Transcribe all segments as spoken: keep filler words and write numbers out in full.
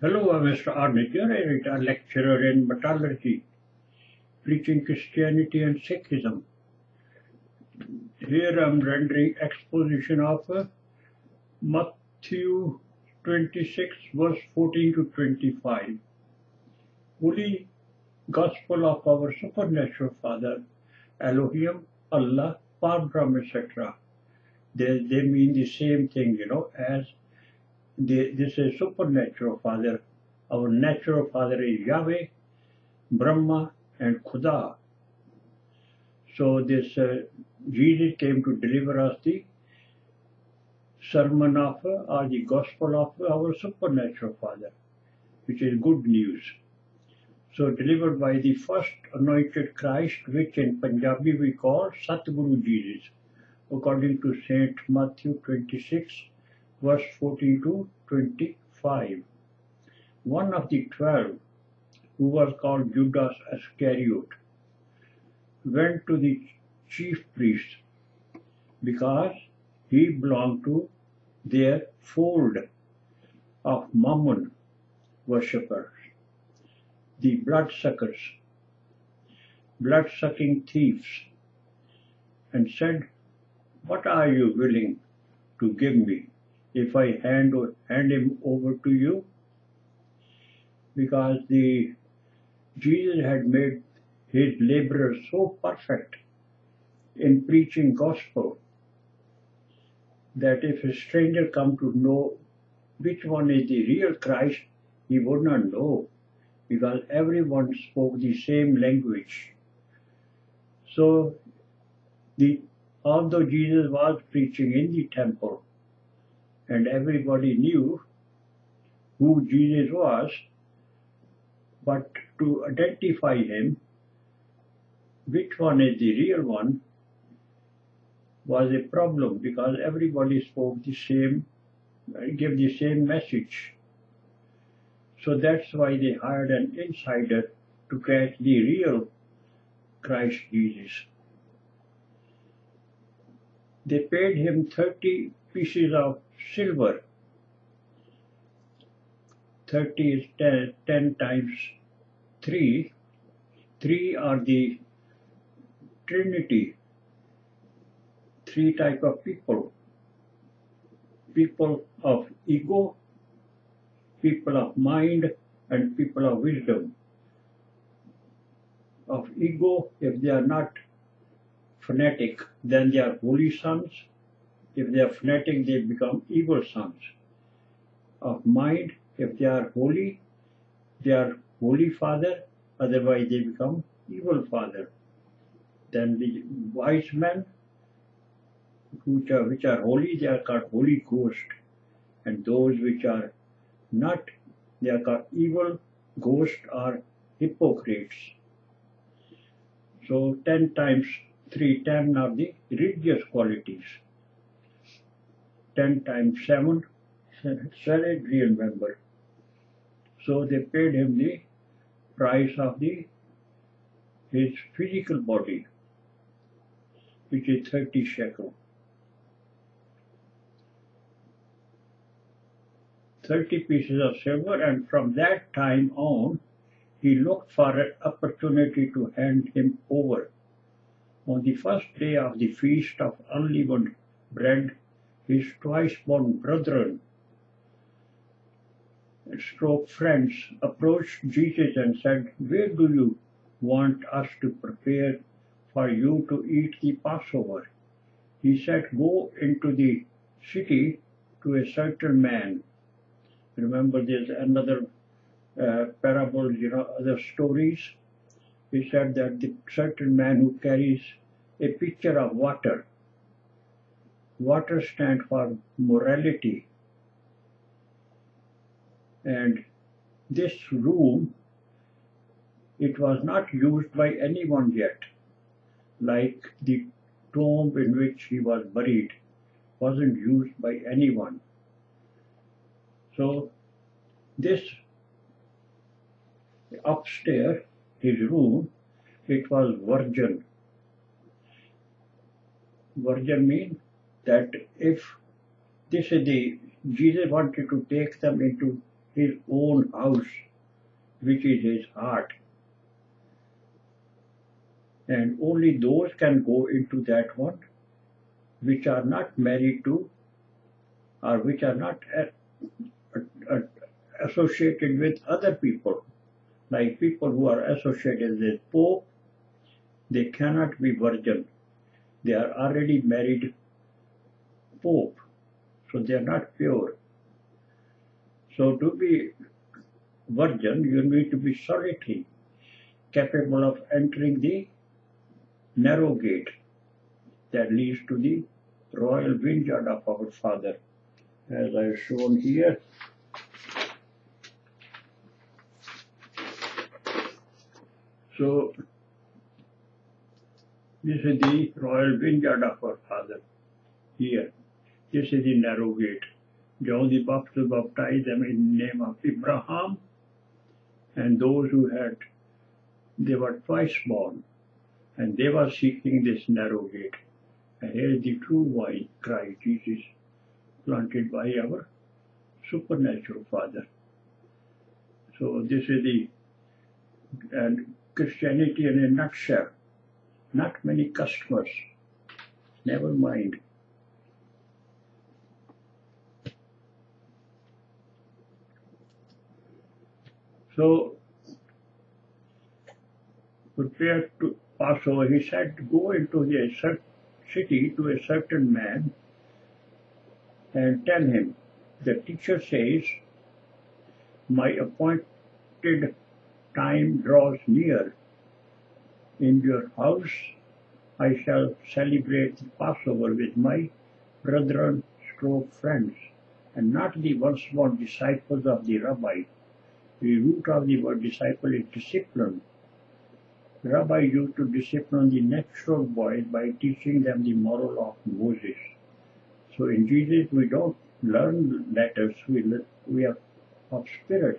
Hello, I'm Mister Armit, a lecturer in metallurgy, preaching Christianity and Sikhism. Here I'm rendering exposition of uh, Matthew twenty-six, verse fourteen to twenty-five. Holy Gospel of our Supernatural Father, Elohim, Allah, Parbrahm, et cetera. They, they mean the same thing, you know, as They, this is supernatural father. Our natural father is Yahweh, Brahma, and Khuda. So this uh, Jesus came to deliver us the sermon of uh, or the gospel of our supernatural father, which is good news. So delivered by the first anointed Christ, which in Punjabi we call Satguru Jesus, according to Saint Matthew twenty-six. Verse fourteen to twenty-five. One of the twelve, who was called Judas Iscariot, went to the chief priest because he belonged to their fold of Mammon worshippers, the bloodsuckers, blood-sucking thieves, and said, "What are you willing to give me if I hand, hand him over to you?" Because the Jesus had made his laborers so perfect in preaching gospel that if a stranger come to know which one is the real Christ, he would not know, because everyone spoke the same language. So the although Jesus was preaching in the temple, and everybody knew who Jesus was, but to identify him, which one is the real one, was a problem, because everybody spoke the same, gave the same message. So that's why they hired an insider to catch the real Christ Jesus. They paid him thirty pieces of silver. Thirty is ten, ten times three. Three are the Trinity. Three type of people. People of ego, people of mind, and people of wisdom. Of ego, if they are not fanatic, then they are holy sons. If they are fanatic, they become evil sons. Of mind, if they are holy, they are holy father, otherwise they become evil father. Then the wise men, which are, which are holy, they are called Holy Ghost. And those which are not, they are called evil ghosts or hypocrites. So ten times three, ten are the religious qualities. ten times seven, Saladrian member. So they paid him the price of the his physical body, which is thirty shekel. thirty pieces of silver, and from that time on, he looked for an opportunity to hand him over. On the first day of the feast of unleavened bread, his twice-born brethren, stroke friends, approached Jesus and said, "Where do you want us to prepare for you to eat the Passover?" He said, "Go into the city to a certain man." Remember, there's another uh, parable, you know, other stories. He said that the certain man who carries a pitcher of water. Water stands for morality, and this room, it was not used by anyone yet, like the tomb in which he was buried wasn't used by anyone. So this upstairs, his room, it was virgin. Virgin means that if this is the, Jesus wanted to take them into his own house, which is his heart. And only those can go into that one which are not married to or which are not associated with other people. Like people who are associated with Pope, they cannot be virgin. They are already married Pope, so they are not pure. So to be virgin, you need to be solitary, capable of entering the narrow gate that leads to the royal vineyard of our Father, as I have shown here. So, this is the royal vineyard of our Father, here. This is the narrow gate. John the Baptist baptized them in the name of Abraham, and those who had, they were twice born, and they were seeking this narrow gate. And here is the true wine, Christ Jesus, planted by our supernatural Father. So this is the, and Christianity in a nutshell. Not many customers, never mind. So, prepare to Passover, he said, go into the city to a certain man and tell him, the teacher says, my appointed time draws near. In your house I shall celebrate the Passover with my brethren, stroke friends, and not the once more disciples of the rabbi. The root of the word disciple is discipline. The rabbi used to discipline the natural boys by teaching them the moral of Moses. So in Jesus we don't learn letters, we, we are of spirit,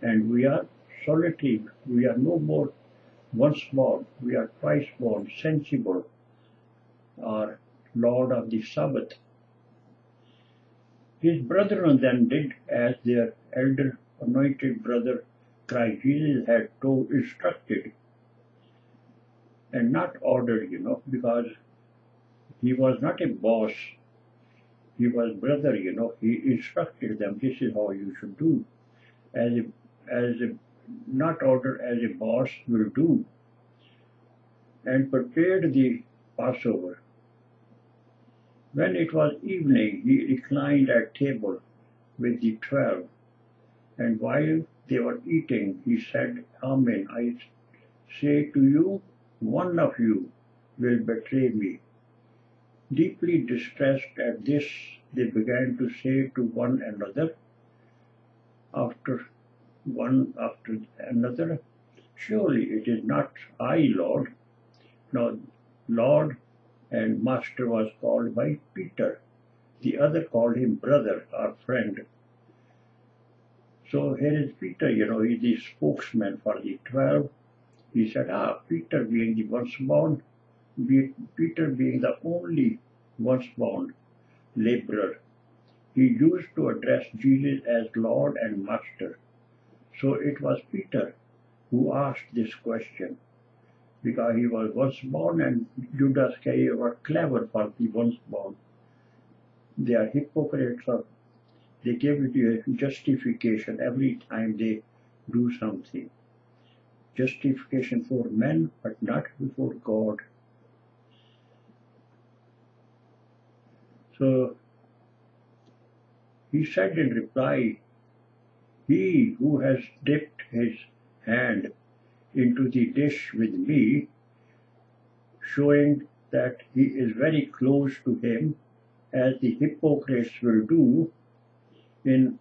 and we are solitary, we are no more once born, we are twice born, sensible, or Lord of the Sabbath. His brethren then did as their elder anointed brother Christ Jesus had told, instructed, and not ordered, you know, because he was not a boss, he was brother, you know, he instructed them, this is how you should do, as a, as a, not order as a boss will do, and prepared the Passover. When it was evening, he reclined at table with the twelve, and while they were eating, he said, Amen, I say to you, one of you will betray me. Deeply distressed at this, they began to say to one another, after one after another, surely it is not I, Lord. Now, Lord and Master was called by Peter. The other called him brother or friend. So here is Peter, you know, he is the spokesman for the twelve. He said, ah, Peter being the once born, Peter being the only once born laborer, he used to address Jesus as Lord and Master. So it was Peter who asked this question, because he was once born, and Judas Iscariot were clever for the once born. They are hypocrites of. They give it a justification every time they do something. Justification for men, but not before God. So he said in reply, he who has dipped his hand into the dish with me, showing that he is very close to him, as the hypocrites will do in,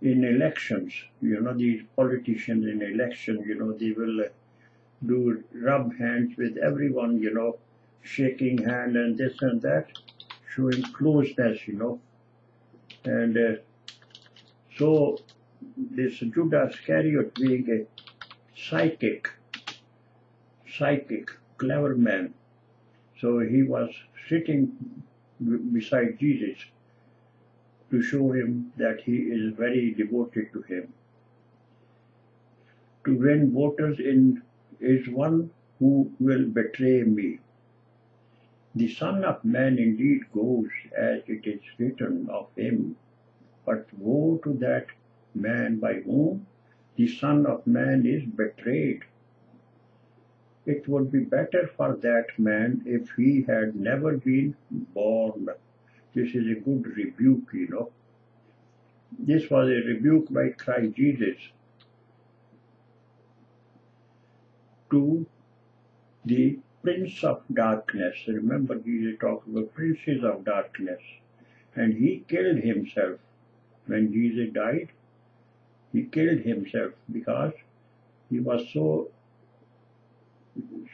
in elections. You know, these politicians in elections, you know, they will do rub hands with everyone, you know, shaking hand and this and that, showing closeness, you know. And uh, so, this Judas Iscariot being a psychic, psychic, clever man, so he was sitting beside Jesus to to show him that he is very devoted to him. To win voters in is one who will betray me. The Son of Man indeed goes as it is written of him, but woe to that man by whom the Son of Man is betrayed. It would be better for that man if he had never been born. This is a good rebuke, you know. This was a rebuke by Christ Jesus to the prince of darkness. Remember, Jesus talked about princes of darkness. And he killed himself. When Jesus died, he killed himself because he was so,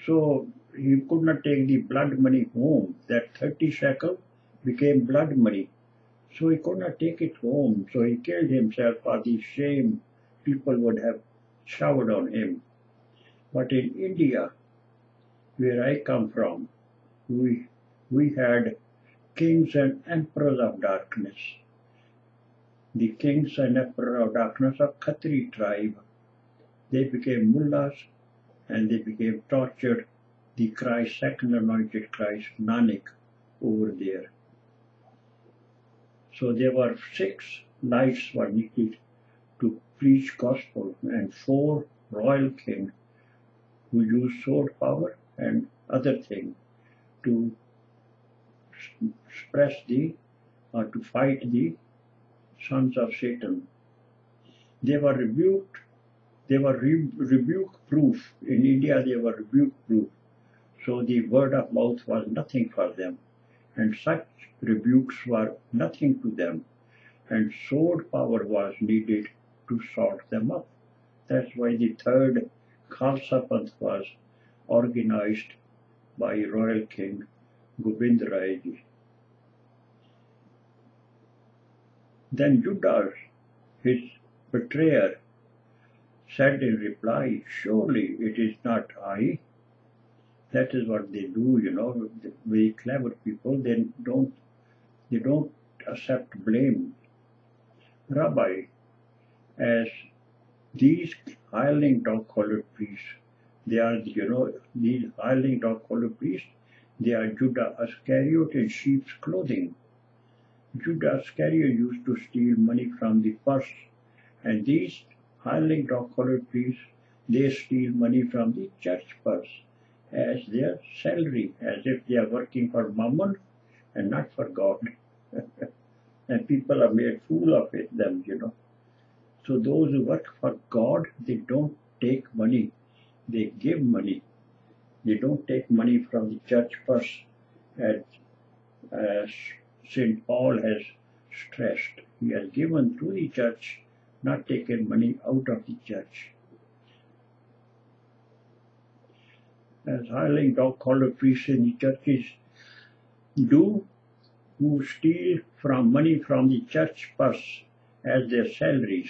so he could not take the blood money home. That thirty shekels became blood money. So he could not take it home. So he killed himself for the shame people would have showered on him. But in India, where I come from, we, we had kings and emperors of darkness. The kings and emperors of darkness of Khatri tribe, they became mullahs and they became tortured. The Christ, second anointed Christ, Nanak, over there. So there were six lights were needed to preach gospel and four royal kings who used sword power and other things to suppress the, or to fight the sons of Satan. They were rebuked, they were re rebuke proof. In India they were rebuke proof. So the word of mouth was nothing for them, and such rebukes were nothing to them, and sword power was needed to sort them up. That's why the third Khalsa Panth was organized by Royal King Gobind Rai. Then Judas, his betrayer, said in reply, "Surely it is not I." That is what they do, you know, very clever people. They don't, they don't accept blame. Rabbi, as these hireling dog-collar priests, they are, you know, these hireling dog-collar priests, they are Judas Iscariot in sheep's clothing. Judas Iscariot used to steal money from the purse, and these hireling dog-collar priests, they steal money from the church purse as their salary, as if they are working for Mammon and not for God. And people are made fool of it, them, you know. So those who work for God, they don't take money, they give money. They don't take money from the church purse, as, as Saint Paul has stressed. He has given to the church, not taken money out of the church. As hireling dog-collar priests in the churches do, who steal from money from the church purse as their salaries,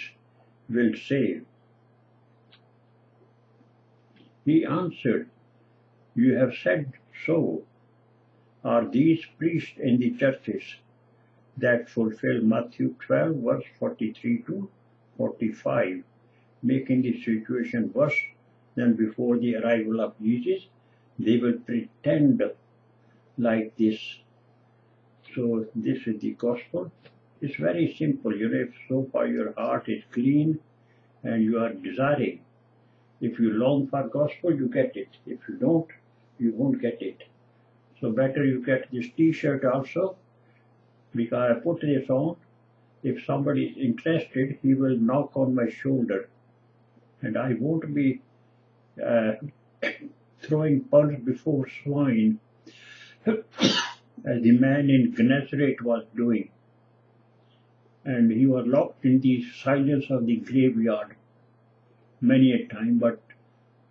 will say. He answered, "You have said so. Are these priests in the churches that fulfill Matthew twelve, verse forty-three to forty-five, making the situation worse than before the arrival of Jesus? They will pretend like this." So this is the gospel. It's very simple. You know, if so far your heart is clean and you are desiring, if you long for gospel, you get it. If you don't, you won't get it. So better you get this t-shirt also, because I put this on. If somebody is interested, he will knock on my shoulder. And I won't be uh, throwing pearls before swine, as the man in Gennesaret was doing. And he was locked in the silence of the graveyard many a time. But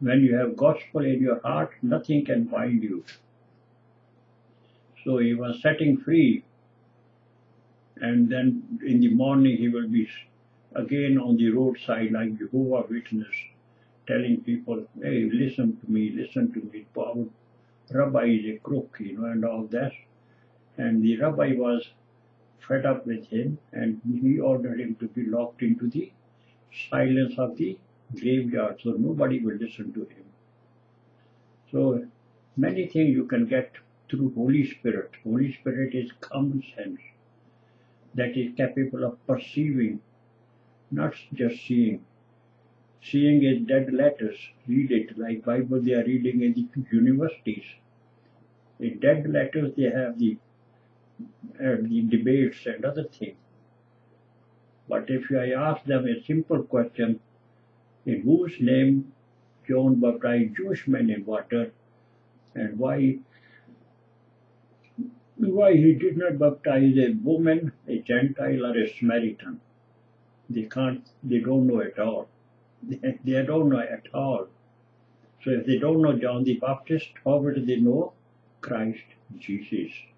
when you have gospel in your heart, nothing can bind you. So he was setting free, and then in the morning he will be again on the roadside like Jehovah's Witness, telling people, "Hey, listen to me, listen to me, our Rabbi is a crook," you know, and all that. And the Rabbi was fed up with him, and he ordered him to be locked into the silence of the graveyard, so nobody will listen to him. So many things you can get through Holy Spirit. Holy Spirit is common sense that is capable of perceiving, not just seeing. Seeing is dead letters. Read it like Bible they are reading in the universities. In dead letters they have the, uh, the debates and other things. But if I ask them a simple question, in whose name John baptized Jewish men in water, and why why he did not baptize a woman, a Gentile, or a Samaritan? They can't, they don't know at all. They, they don't know at all. So if they don't know John the Baptist, how would they know Christ Jesus?